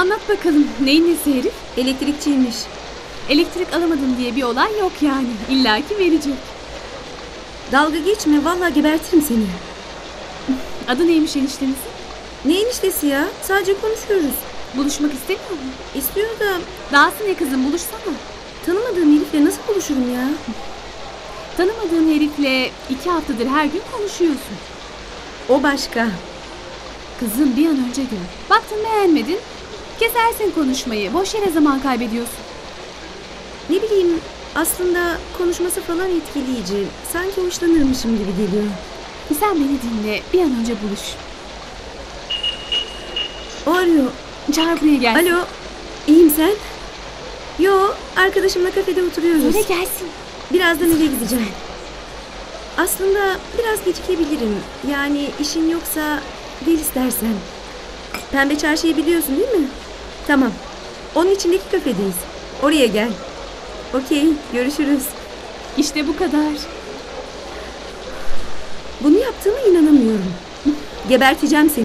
Anlat bakalım, neyin nesi herif? Elektrikçiymiş. Elektrik alamadım diye bir olay yok yani. İlla ki verecek. Dalga geçme, vallahi gebertirim seni. Adı neymiş eniştemizin? Ne eniştesi ya? Sadece konuşuyoruz. Buluşmak istemiyor mu? İstiyor da. Dahası ne kızım, buluşsana. Tanımadığım herifle nasıl buluşurum ya? Tanımadığın herifle 2 haftadır her gün konuşuyorsun. O başka. Kızım bir an önce gör. Baktın beğenmedin, kesersin konuşmayı. Boş yere zaman kaybediyorsun. Ne bileyim, aslında konuşması falan etkileyici. Sanki hoşlanırmışım gibi geliyor. Sen beni dinle, bir an önce buluş. O arıyor. Çağır buraya gelsin. Alo, iyiyim sen? Yo, arkadaşımla kafede oturuyoruz. Öyle gelsin. Birazdan eve gideceğim. Aslında biraz gecikebilirim. Yani işin yoksa gel istersen. Pembe Çarşı'yı biliyorsun değil mi? Tamam. Onun içindeki kafedeyiz. Oraya gel. Okey, görüşürüz. İşte bu kadar. Bunu yaptığıma inanamıyorum. Geberteceğim seni.